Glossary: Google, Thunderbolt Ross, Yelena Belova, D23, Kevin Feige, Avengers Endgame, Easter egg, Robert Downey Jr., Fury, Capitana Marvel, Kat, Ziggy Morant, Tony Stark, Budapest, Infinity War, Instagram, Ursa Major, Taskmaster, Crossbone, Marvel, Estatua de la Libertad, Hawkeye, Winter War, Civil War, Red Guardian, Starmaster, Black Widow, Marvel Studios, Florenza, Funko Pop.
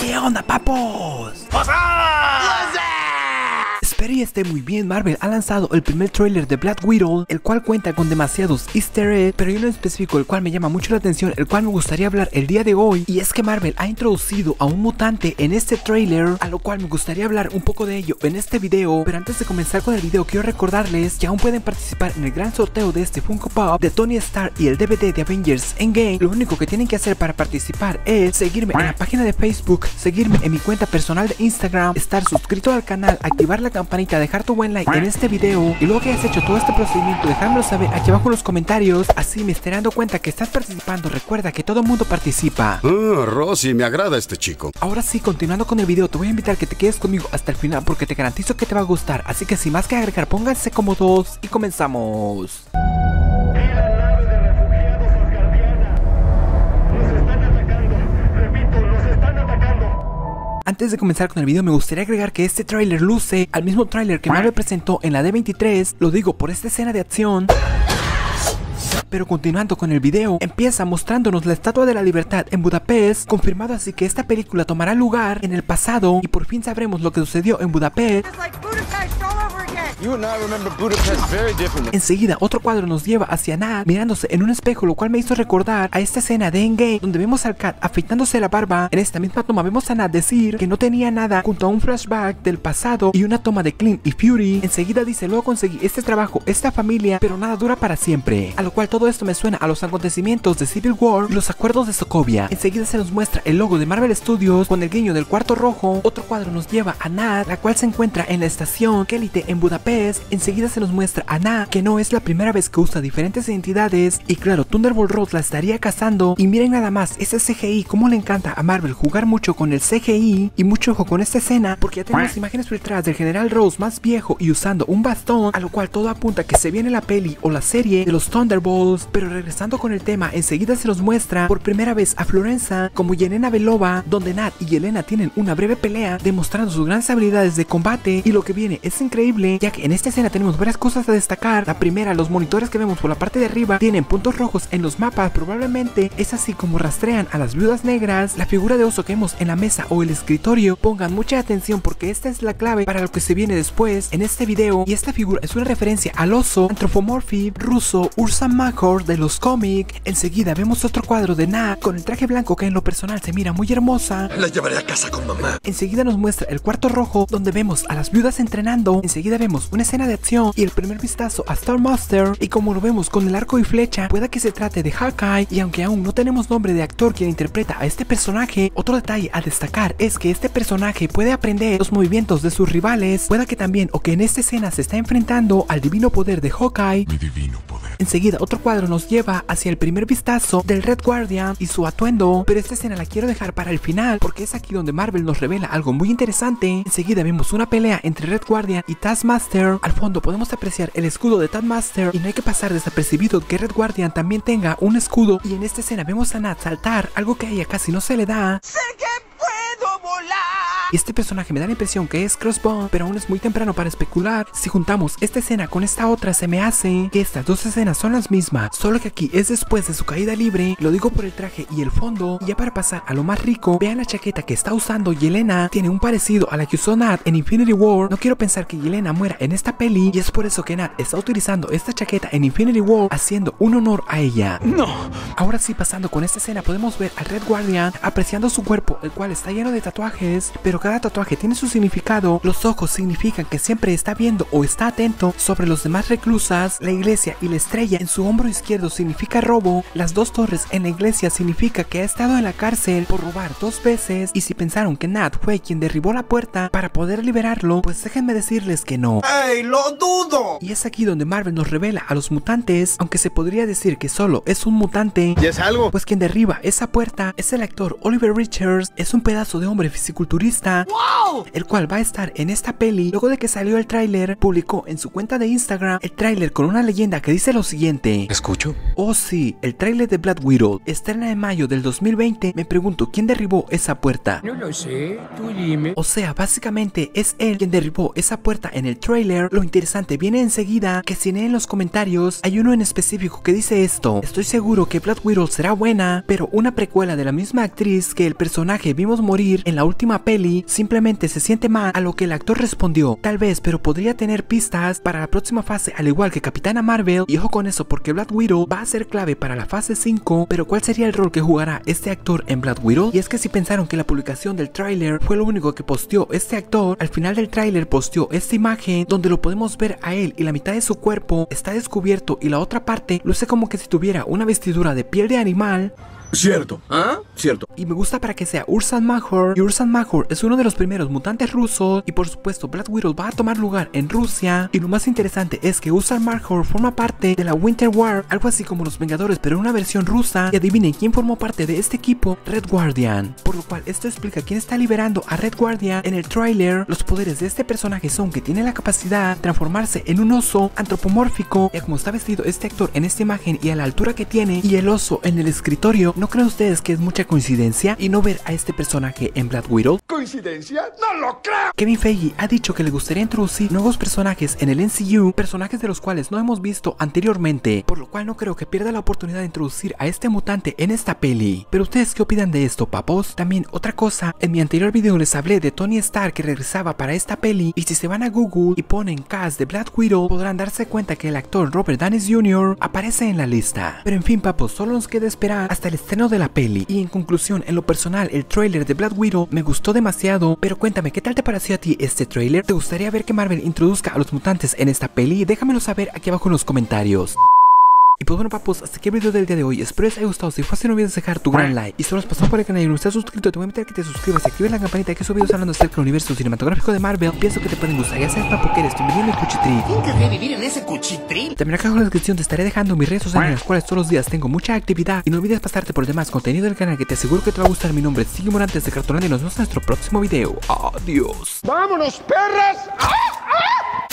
¿Qué onda, papos? Espero y esté muy bien. Marvel ha lanzado el primer tráiler de Black Widow, el cual cuenta con demasiados easter eggs, pero hay uno en específico el cual me llama mucho la atención, el cual me gustaría hablar el día de hoy, y es que Marvel ha introducido a un mutante en este tráiler, a lo cual me gustaría hablar un poco de ello en este video. Pero antes de comenzar con el video, quiero recordarles que aún pueden participar en el gran sorteo de este Funko Pop de Tony Stark y el DVD de Avengers Endgame. Lo único que tienen que hacer para participar es seguirme en la página de Facebook, seguirme en mi cuenta personal de Instagram, estar suscrito al canal, activar la campanita, dejar tu buen like en este video, y luego que hayas hecho todo este procedimiento, dejármelo saber aquí abajo en los comentarios, así me estaré dando cuenta que estás participando. Recuerda que todo el mundo participa. Rosy, me agrada este chico. Ahora sí, continuando con el video, te voy a invitar que te quedes conmigo hasta el final porque te garantizo que te va a gustar, así que sin más que agregar, pónganse cómodos y comenzamos. Antes de comenzar con el video, me gustaría agregar que este tráiler luce al mismo tráiler que Marvel presentó en la D23, lo digo por esta escena de acción. Pero continuando con el video, empieza mostrándonos la Estatua de la Libertad en Budapest, confirmado así que esta película tomará lugar en el pasado y por fin sabremos lo que sucedió en Budapest. Enseguida otro cuadro nos lleva hacia Nat mirándose en un espejo, lo cual me hizo recordar a esta escena de Endgame donde vemos al Kat afeitándose la barba. En esta misma toma vemos a Nat decir que no tenía nada, junto a un flashback del pasado y una toma de Clint y Fury. Enseguida dice: luego conseguí este trabajo, esta familia, pero nada dura para siempre. A lo cual todo esto me suena a los acontecimientos de Civil War y los acuerdos de Sokovia. Enseguida se nos muestra el logo de Marvel Studios con el guiño del cuarto rojo. Otro cuadro nos lleva a Nat, la cual se encuentra en la estación Kelite en Budapest. Enseguida se nos muestra a Nat, que no es la primera vez que usa diferentes identidades, y claro, Thunderbolt Ross la estaría cazando. Y miren nada más ese CGI, como le encanta a Marvel jugar mucho con el CGI, y mucho ojo con esta escena porque ya tenemos imágenes filtradas del General Ross más viejo y usando un bastón, a lo cual todo apunta que se viene la peli o la serie de los Thunderbolts. Pero regresando con el tema, enseguida se nos muestra por primera vez a Florenza como Yelena Belova, donde Nat y Yelena tienen una breve pelea demostrando sus grandes habilidades de combate, y lo que viene es increíble, ya que en esta escena tenemos varias cosas a destacar. La primera, los monitores que vemos por la parte de arriba tienen puntos rojos en los mapas, probablemente es así como rastrean a las viudas negras. La figura de oso que vemos en la mesa o el escritorio, pongan mucha atención porque esta es la clave para lo que se viene después en este video, y esta figura es una referencia al oso antropomorfo ruso Ursa Major de los cómics. Enseguida vemos otro cuadro de Nat con el traje blanco que en lo personal se mira muy hermosa. La llevaré a casa con mamá. Enseguida nos muestra el cuarto rojo donde vemos a las viudas entrenando. Enseguida vemos una escena de acción y el primer vistazo a Starmaster, y como lo vemos con el arco y flecha, pueda que se trate de Hawkeye, y aunque aún no tenemos nombre de actor quien interpreta a este personaje, otro detalle a destacar es que este personaje puede aprender los movimientos de sus rivales, pueda que también o que en esta escena se está enfrentando al divino poder de Hawkeye. Mi divino poder. Enseguida otro cuadro nos lleva hacia el primer vistazo del Red Guardian y su atuendo, pero esta escena la quiero dejar para el final porque es aquí donde Marvel nos revela algo muy interesante. Enseguida vemos una pelea entre Red Guardian y Taskmaster. Al fondo podemos apreciar el escudo de Taskmaster, y no hay que pasar desapercibido que Red Guardian también tenga un escudo, y en esta escena vemos a Nat saltar, algo que a ella casi no se le da. ¡Sé que puedo volar! Y este personaje me da la impresión que es Crossbone, pero aún es muy temprano para especular. Si juntamos esta escena con esta otra, se me hace que estas dos escenas son las mismas, solo que aquí es después de su caída libre, lo digo por el traje y el fondo. Y ya para pasar a lo más rico, vean la chaqueta que está usando Yelena, tiene un parecido a la que usó Nat en Infinity War. No quiero pensar que Yelena muera en esta peli, y es por eso que Nat está utilizando esta chaqueta en Infinity War, haciendo un honor a ella. ¡No! Ahora sí, pasando con esta escena, podemos ver al Red Guardian apreciando su cuerpo, el cual está lleno de tatuajes, pero cada tatuaje tiene su significado. Los ojos significan que siempre está viendo o está atento sobre los demás reclusas. La iglesia y la estrella en su hombro izquierdo significa robo. Las dos torres en la iglesia significa que ha estado en la cárcel por robar dos veces, y si pensaron que Nat fue quien derribó la puerta para poder liberarlo, pues déjenme decirles que no. ¡Ey, lo dudo! Y es aquí donde Marvel nos revela a los mutantes, aunque se podría decir que solo es un mutante. ¿Y es algo? Pues quien derriba esa puerta es el actor Oliver Richards, es un pedazo de hombre fisiculturista Planeta, ¡wow!, el cual va a estar en esta peli. Luego de que salió el tráiler, publicó en su cuenta de Instagram el tráiler con una leyenda que dice lo siguiente. ¿Escucho? Oh sí, el tráiler de Black Widow, estrena en mayo del 2020, me pregunto quién derribó esa puerta. No lo sé, tú dime. O sea, básicamente es él quien derribó esa puerta en el tráiler. Lo interesante viene enseguida, que si en los comentarios hay uno en específico que dice esto. Estoy seguro que Black Widow será buena, pero una precuela de la misma actriz que el personaje vimos morir en la última peli simplemente se siente mal, a lo que el actor respondió. Tal vez, pero podría tener pistas para la próxima fase, al igual que Capitana Marvel. Y ojo con eso, porque Black Widow va a ser clave para la fase 5, pero ¿cuál sería el rol que jugará este actor en Black Widow? Y es que si pensaron que la publicación del tráiler fue lo único que posteó este actor, al final del tráiler posteó esta imagen donde lo podemos ver a él y la mitad de su cuerpo está descubierto y la otra parte luce como que si tuviera una vestidura de piel de animal. Cierto, ¿ah? Cierto. Y me gusta para que sea Ursa Major. Y Ursa Major es uno de los primeros mutantes rusos. Y por supuesto Black Widow va a tomar lugar en Rusia. Y lo más interesante es que Ursa Major forma parte de la Winter War, algo así como los Vengadores pero en una versión rusa. Y adivinen quién formó parte de este equipo, Red Guardian. Por lo cual esto explica quién está liberando a Red Guardian en el tráiler. Los poderes de este personaje son que tiene la capacidad de transformarse en un oso antropomórfico. Y como está vestido este actor en esta imagen y a la altura que tiene y el oso en el escritorio, ¿no creen ustedes que es mucha coincidencia y no ver a este personaje en Black Widow? ¿Coincidencia? ¡No lo creo! Kevin Feige ha dicho que le gustaría introducir nuevos personajes en el MCU, personajes de los cuales no hemos visto anteriormente, por lo cual no creo que pierda la oportunidad de introducir a este mutante en esta peli. Pero ¿ustedes qué opinan de esto, papos? También otra cosa, en mi anterior video les hablé de Tony Stark que regresaba para esta peli, y si se van a Google y ponen cast de Black Widow podrán darse cuenta que el actor Robert Downey Jr. aparece en la lista. Pero en fin, papos, solo nos queda esperar hasta el estreno de la peli. Y en conclusión, en lo personal, el tráiler de Black Widow me gustó demasiado, pero cuéntame, ¿qué tal te pareció a ti este tráiler? ¿Te gustaría ver que Marvel introduzca a los mutantes en esta peli? Déjamelo saber aquí abajo en los comentarios. Y pues bueno, papos, hasta aquí el video del día de hoy. Espero les haya gustado. Si fue así, no olvides dejar tu gran like. Y si no has pasado por el canal y no estás suscrito, te voy a invitar a que te suscribas y actives la campanita, que he subido hablando acerca del universo cinematográfico de Marvel. Pienso que te pueden gustar. Ya sabes, papo, que eres bienvenido en el cuchitril. ¿Quién querría vivir en ese cuchitril? También acá en la descripción te estaré dejando mis redes sociales en las cuales todos los días tengo mucha actividad. Y no olvides pasarte por el demás contenido del canal que te aseguro que te va a gustar. Mi nombre es Ziggy Morant de Cartolán y nos vemos en nuestro próximo video. Adiós. ¡Vámonos, perras! ¡Ah! ¡Ah!